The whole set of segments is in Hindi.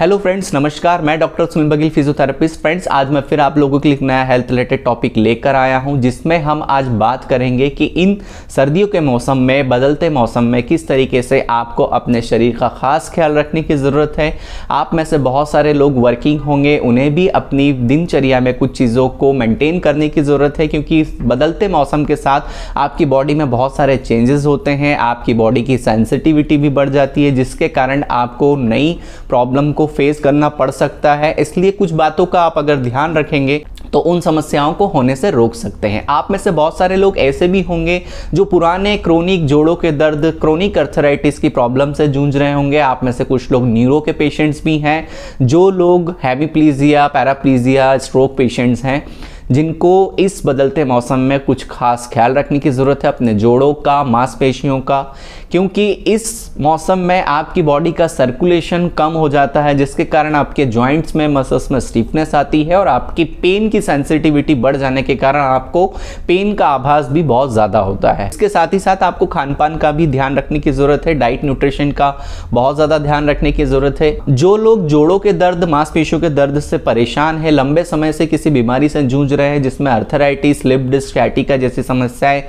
हेलो फ्रेंड्स, नमस्कार। मैं doctor Sunil Baghel, physiotherapist. Friends, आज मैं फिर आप लोगों के लिए एक नया हेल्थ रिलेटेड टॉपिक लेकर आया हूं, जिसमें हम आज बात करेंगे कि इन सर्दियों के मौसम में, बदलते मौसम में किस तरीके से आपको अपने शरीर का खास ख्याल रखने की ज़रूरत है। आप में से बहुत सारे लोग वर्किंग होंगे, उन्हें भी अपनी दिनचर्या में कुछ चीज़ों को मेंटेन करने की ज़रूरत है, क्योंकि बदलते मौसम के साथ आपकी बॉडी में बहुत सारे चेंजेस होते हैं। आपकी बॉडी की सेंसिटिविटी भी बढ़ जाती है, जिसके कारण आपको नई प्रॉब्लम को फेस करना पड़ सकता है। इसलिए कुछ बातों का आप अगर ध्यान रखेंगे तो उन समस्याओं को होने से रोक सकते हैं। आप में से बहुत सारे लोग ऐसे भी होंगे जो पुराने क्रोनिक जोड़ों के दर्द, क्रोनिक अर्थराइटिस की प्रॉब्लम से जूझ रहे होंगे। आप में से कुछ लोग न्यूरो के पेशेंट्स भी हैं, जो लोग हेमीप्लीजिया, पैराप्लीजिया, स्ट्रोक पेशेंट्स हैं, जिनको इस बदलते मौसम में कुछ खास ख्याल रखने की ज़रूरत है अपने जोड़ों का, मांसपेशियों का, क्योंकि इस मौसम में आपकी बॉडी का सर्कुलेशन कम हो जाता है, जिसके कारण आपके जॉइंट्स में, मसल्स में स्टिफनेस आती है और आपकी पेन की सेंसिटिविटी बढ़ जाने के कारण आपको पेन का आभास भी बहुत ज़्यादा होता है। इसके साथ ही साथ आपको खान पान का भी ध्यान रखने की ज़रूरत है, डाइट न्यूट्रिशन का बहुत ज़्यादा ध्यान रखने की ज़रूरत है। जो लोग जोड़ों के दर्द, मांसपेशियों के दर्द से परेशान है, लंबे समय से किसी बीमारी से जूझ है, जिसमें अर्थराइटिस, लिप डिस्क, सciatica जैसी समस्याएं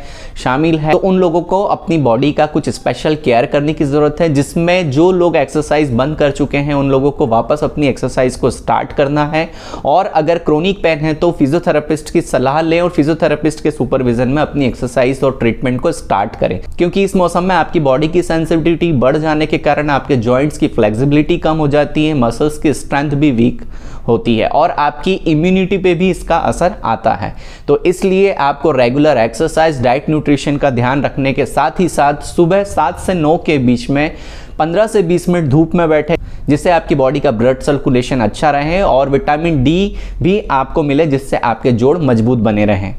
शामिल है, तो उन लोगों को अपनी बॉडी का कुछ स्पेशल केयर करने की जरूरत है, जिसमें जो लोग एक्सरसाइज बंद कर चुके हैं उन लोगों को वापस अपनी एक्सरसाइज को स्टार्ट करना है। और अगर क्रोनिक पेन है तो फिजियोथेरेपिस्ट की सलाह लें और फिजियोथेरेपिस्ट के सुपरविजन में अपनी एक्सरसाइज और ट्रीटमेंट को स्टार्ट करें, क्योंकि इस मौसम में आपकी बॉडी की सेंसिटिविटी बढ़ जाने के कारण आपके जॉइंट्स की फ्लेक्सिबिलिटी कम हो जाती है, मसल्स की स्ट्रेंथ भी वीक होती है और आपकी इम्यूनिटी पे भी इसका असर आता है। तो इसलिए आपको रेगुलर एक्सरसाइज, डाइट, न्यूट्रिशन का ध्यान रखने के साथ ही साथ सुबह 7 से 9 के बीच में 15 से 20 मिनट धूप में बैठे, जिससे आपकी बॉडी का ब्लड सर्कुलेशन अच्छा रहे और विटामिन डी भी आपको मिले, जिससे आपके जोड़ मजबूत बने रहें।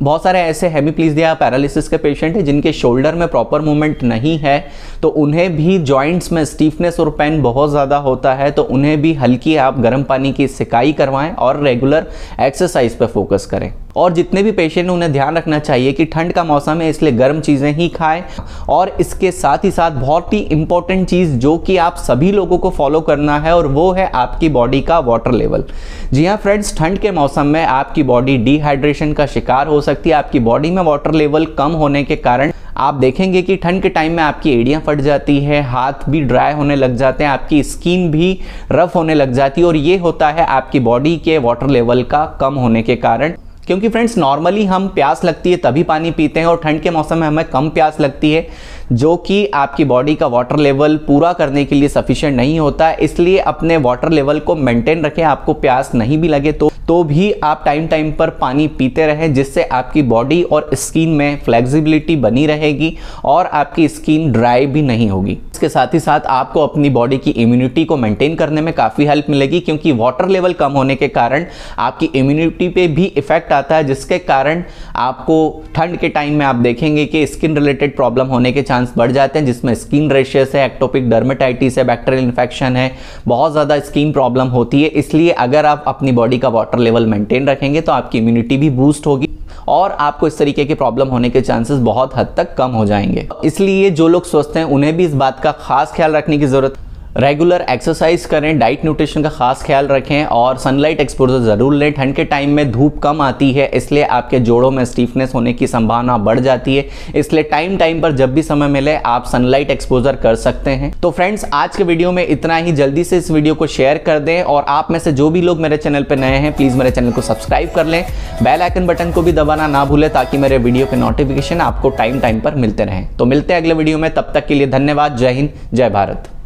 बहुत सारे ऐसे हेमीप्लीजिया, पैरालिसिस के पेशेंट हैं जिनके शोल्डर में प्रॉपर मूवमेंट नहीं है, तो उन्हें भी जॉइंट्स में स्टीफनेस और पेन बहुत ज़्यादा होता है, तो उन्हें भी हल्की आप गर्म पानी की सिकाई करवाएं और रेगुलर एक्सरसाइज पर फोकस करें। और जितने भी पेशेंट, उन्हें ध्यान रखना चाहिए कि ठंड का मौसम है, इसलिए गर्म चीज़ें ही खाएं। और इसके साथ ही साथ बहुत ही इंपॉर्टेंट चीज़ जो कि आप सभी लोगों को फॉलो करना है, और वो है आपकी बॉडी का वाटर लेवल। जी हाँ फ्रेंड्स, ठंड के मौसम में आपकी बॉडी डिहाइड्रेशन का शिकार हो सकती है। आपकी बॉडी में वाटर लेवल कम होने के कारण आप देखेंगे कि ठंड के टाइम में आपकी एड़ियाँ फट जाती है, हाथ भी ड्राई होने लग जाते हैं, आपकी स्किन भी रफ होने लग जाती है, और ये होता है आपकी बॉडी के वाटर लेवल का कम होने के कारण। क्योंकि फ्रेंड्स, नॉर्मली हम प्यास लगती है तभी पानी पीते हैं, और ठंड के मौसम में हमें कम प्यास लगती है, जो कि आपकी बॉडी का वाटर लेवल पूरा करने के लिए सफिशिएंट नहीं होता। इसलिए अपने वाटर लेवल को मेंटेन रखें। आपको प्यास नहीं भी लगे तो भी आप टाइम टाइम पर पानी पीते रहें, जिससे आपकी बॉडी और स्किन में फ्लेक्सिबिलिटी बनी रहेगी और आपकी स्किन ड्राई भी नहीं होगी। इसके साथ ही साथ आपको अपनी बॉडी की इम्यूनिटी को मेंटेन करने में काफ़ी हेल्प मिलेगी, क्योंकि वाटर लेवल कम होने के कारण आपकी इम्यूनिटी पे भी इफेक्ट आता है, जिसके कारण आपको ठंड के टाइम में आप देखेंगे कि स्किन रिलेटेड प्रॉब्लम होने के चांस बढ़ जाते हैं, जिसमें स्किन रैशेस है, एक्टोपिक डर्मेटाइटिस है, बैक्टीरियल इन्फेक्शन है, बहुत ज़्यादा स्किन प्रॉब्लम होती है। इसलिए अगर आप अपनी बॉडी का वाटर लेवल मेंटेन रखेंगे तो आपकी इम्यूनिटी भी बूस्ट होगी और आपको इस तरीके के प्रॉब्लम होने के चांसेस बहुत हद तक कम हो जाएंगे। इसलिए जो लोग स्वस्थ हैं उन्हें भी इस बात का खास ख्याल रखने की ज़रूरत है। रेगुलर एक्सरसाइज करें, डाइट न्यूट्रिशन का खास ख्याल रखें और सनलाइट एक्सपोजर ज़रूर लें। ठंड के टाइम में धूप कम आती है, इसलिए आपके जोड़ों में स्टीफनेस होने की संभावना बढ़ जाती है। इसलिए टाइम टाइम पर जब भी समय मिले आप सनलाइट एक्सपोजर कर सकते हैं। तो फ्रेंड्स, आज के वीडियो में इतना ही। जल्दी से इस वीडियो को शेयर कर दें, और आप में से जो भी लोग मेरे चैनल पर नए हैं प्लीज़ मेरे चैनल को सब्सक्राइब कर लें। बेल आइकन बटन को भी दबाना ना भूलें, ताकि मेरे वीडियो के नोटिफिकेशन आपको टाइम टाइम पर मिलते रहें। तो मिलते हैं अगले वीडियो में, तब तक के लिए धन्यवाद। जय हिंद, जय भारत।